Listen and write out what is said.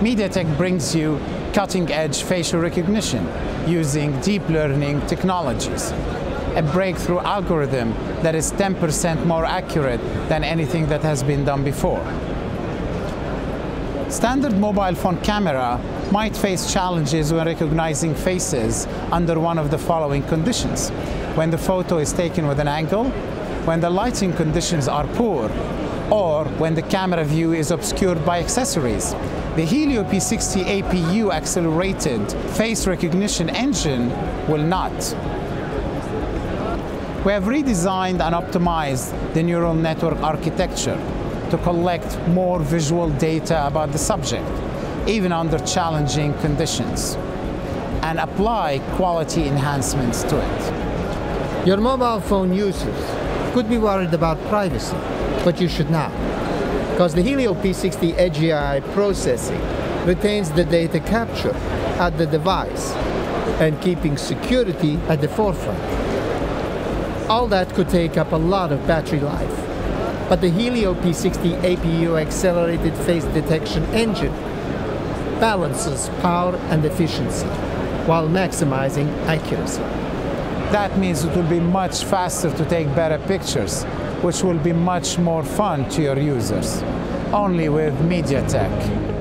MediaTek brings you cutting-edge facial recognition using deep learning technologies, a breakthrough algorithm that is 10% more accurate than anything that has been done before. Standard mobile phone camera might face challenges when recognizing faces under one of the following conditions: when the photo is taken with an angle, when the lighting conditions are poor, or when the camera view is obscured by accessories. The Helio P60 APU accelerated face recognition engine will not. We have redesigned and optimized the neural network architecture to collect more visual data about the subject, even under challenging conditions, and apply quality enhancements to it. Your mobile phone users could be worried about privacy, but you should not, because the Helio P60 AGI processing retains the data capture at the device and keeping security at the forefront. All that could take up a lot of battery life, but the Helio P60 APU accelerated face detection engine balances power and efficiency while maximizing accuracy. That means it will be much faster to take better pictures, which will be much more fun to your users, only with MediaTek.